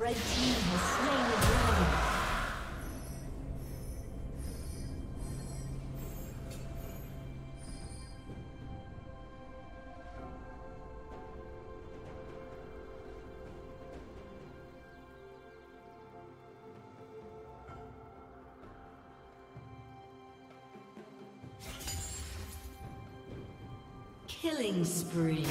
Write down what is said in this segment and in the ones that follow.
Red team has slain the dragon. Killing spree.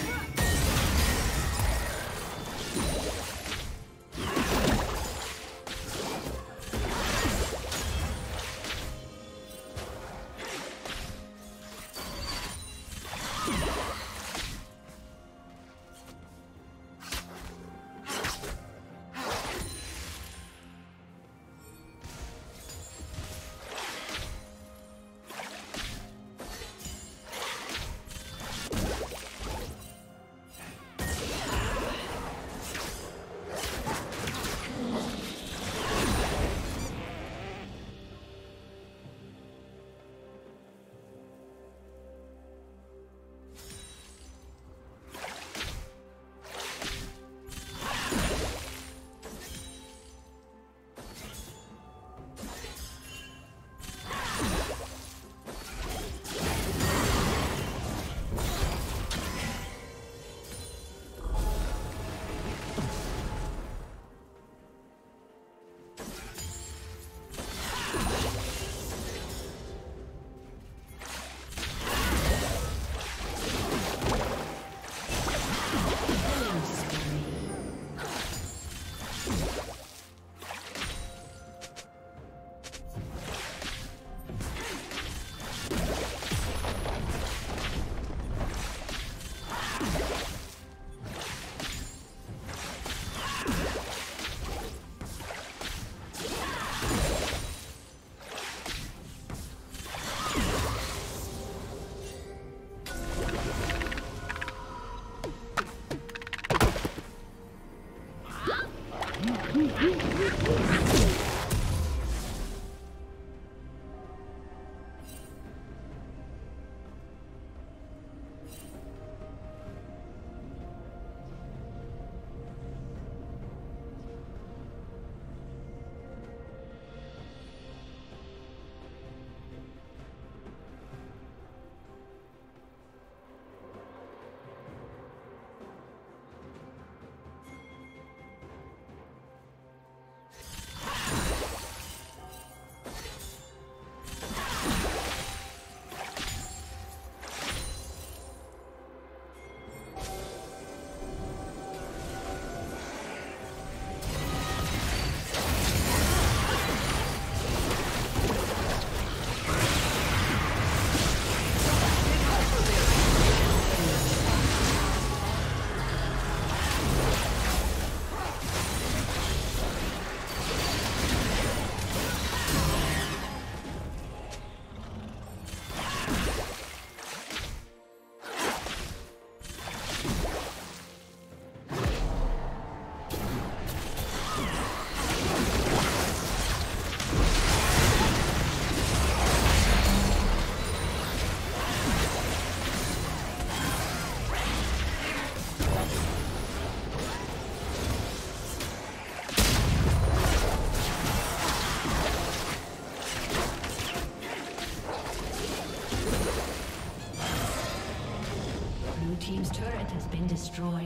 Team's turret has been destroyed.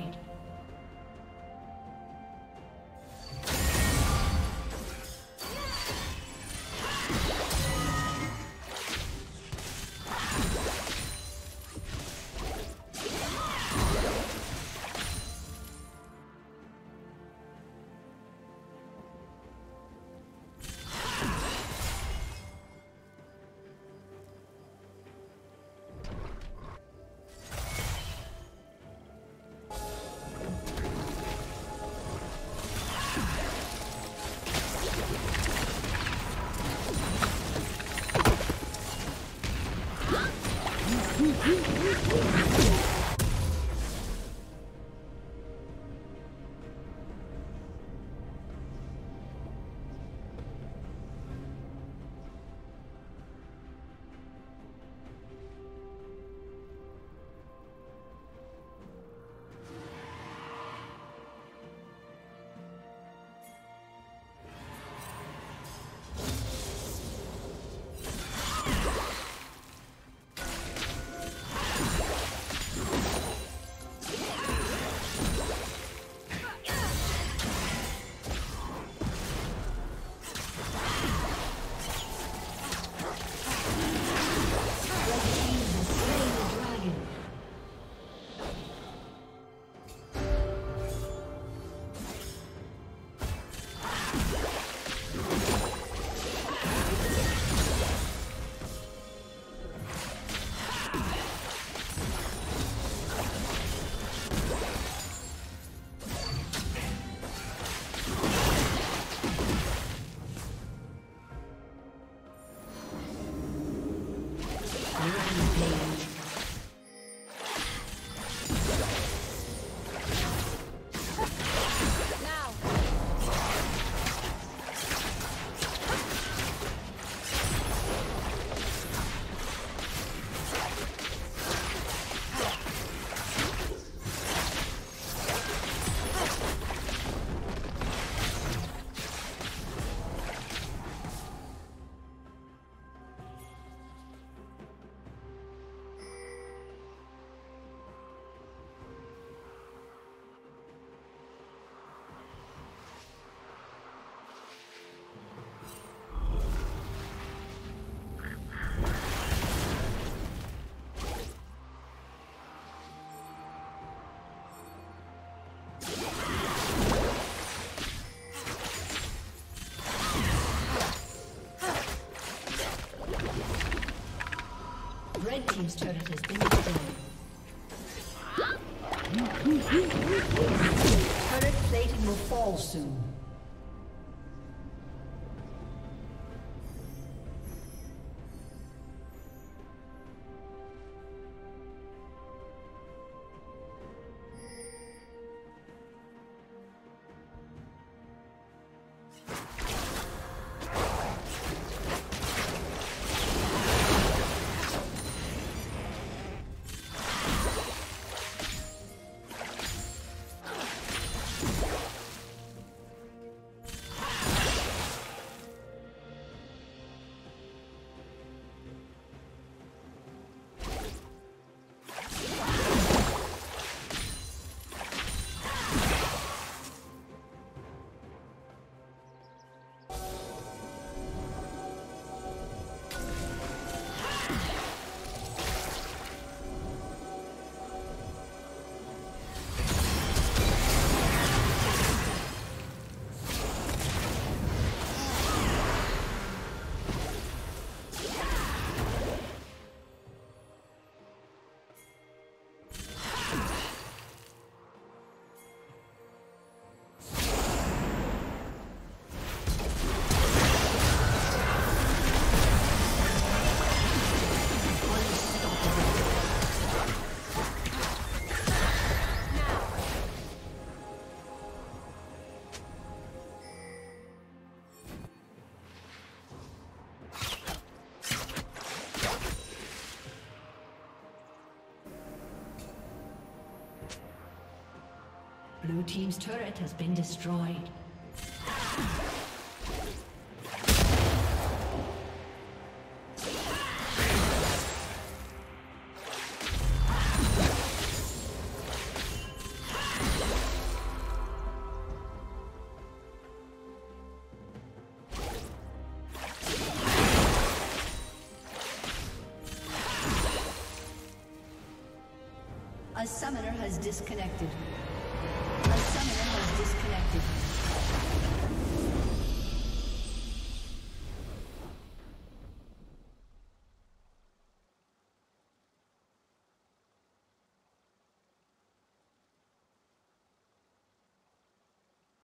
team's turret has been destroyed. Turret plating will fall soon. Blue team's turret has been destroyed. A summoner has disconnected.